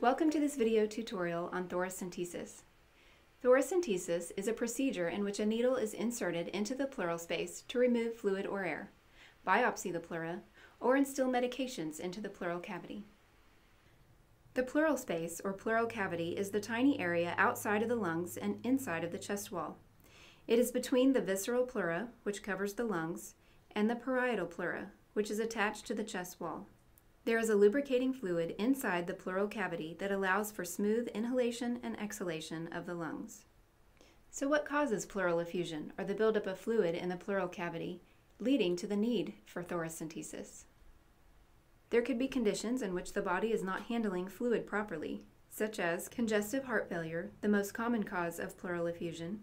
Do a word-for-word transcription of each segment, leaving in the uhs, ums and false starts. Welcome to this video tutorial on thoracentesis. Thoracentesis is a procedure in which a needle is inserted into the pleural space to remove fluid or air, biopsy the pleura, or instill medications into the pleural cavity. The pleural space or pleural cavity is the tiny area outside of the lungs and inside of the chest wall. It is between the visceral pleura, which covers the lungs, and the parietal pleura, which is attached to the chest wall. There is a lubricating fluid inside the pleural cavity that allows for smooth inhalation and exhalation of the lungs. So what causes pleural effusion, or the buildup of fluid in the pleural cavity, leading to the need for thoracentesis? There could be conditions in which the body is not handling fluid properly, such as congestive heart failure, the most common cause of pleural effusion,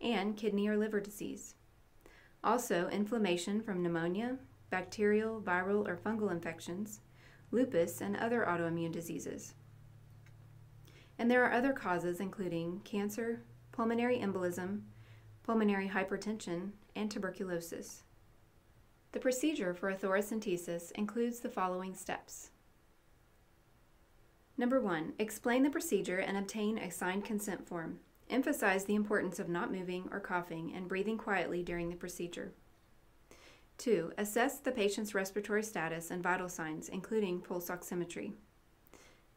and kidney or liver disease. Also, inflammation from pneumonia, bacterial, viral, or fungal infections, lupus, and other autoimmune diseases. And there are other causes including cancer, pulmonary embolism, pulmonary hypertension, and tuberculosis. The procedure for a thoracentesis includes the following steps. Number one, explain the procedure and obtain a signed consent form. Emphasize the importance of not moving or coughing and breathing quietly during the procedure. Two, assess the patient's respiratory status and vital signs, including pulse oximetry.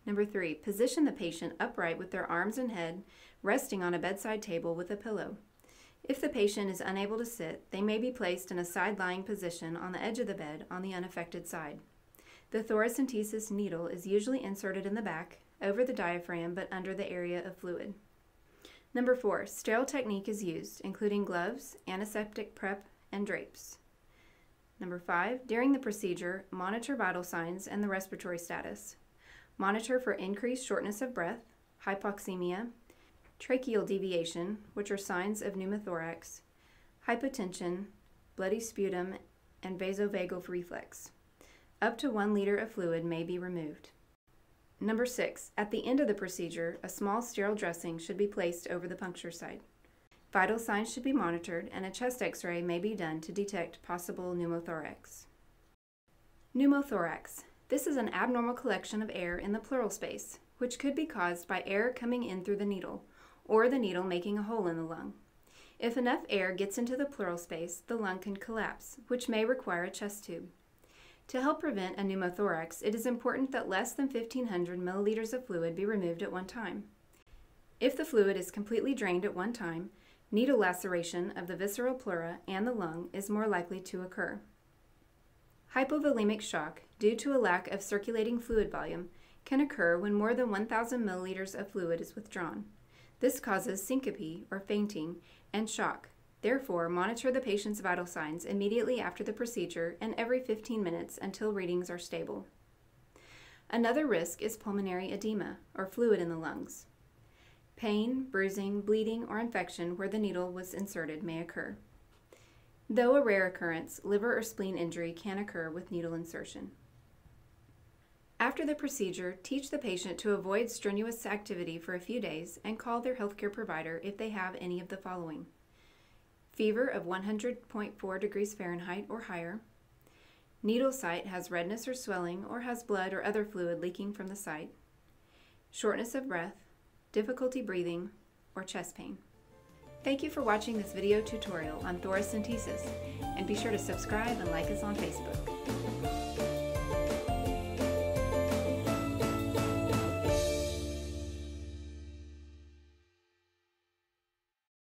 Number three, position the patient upright with their arms and head, resting on a bedside table with a pillow. If the patient is unable to sit, they may be placed in a side-lying position on the edge of the bed on the unaffected side. The thoracentesis needle is usually inserted in the back, over the diaphragm, but under the area of fluid. Number four, sterile technique is used, including gloves, antiseptic prep, and drapes. Number five, during the procedure, monitor vital signs and the respiratory status. Monitor for increased shortness of breath, hypoxemia, tracheal deviation, which are signs of pneumothorax, hypotension, bloody sputum, and vasovagal reflex. Up to one liter of fluid may be removed. Number six, at the end of the procedure, a small sterile dressing should be placed over the puncture site. Vital signs should be monitored, and a chest x-ray may be done to detect possible pneumothorax. Pneumothorax. This is an abnormal collection of air in the pleural space, which could be caused by air coming in through the needle, or the needle making a hole in the lung. If enough air gets into the pleural space, the lung can collapse, which may require a chest tube. To help prevent a pneumothorax, it is important that less than fifteen hundred milliliters of fluid be removed at one time. If the fluid is completely drained at one time, needle laceration of the visceral pleura and the lung is more likely to occur. Hypovolemic shock, due to a lack of circulating fluid volume, can occur when more than one thousand milliliters of fluid is withdrawn. This causes syncope, or fainting, and shock. Therefore, monitor the patient's vital signs immediately after the procedure and every fifteen minutes until readings are stable. Another risk is pulmonary edema, or fluid in the lungs. Pain, bruising, bleeding, or infection where the needle was inserted may occur. Though a rare occurrence, liver or spleen injury can occur with needle insertion. After the procedure, teach the patient to avoid strenuous activity for a few days and call their healthcare provider if they have any of the following: fever of one hundred point four degrees Fahrenheit or higher, needle site has redness or swelling or has blood or other fluid leaking from the site, shortness of breath, difficulty breathing, or chest pain. Thank you for watching this video tutorial on thoracentesis, and be sure to subscribe and like us on Facebook.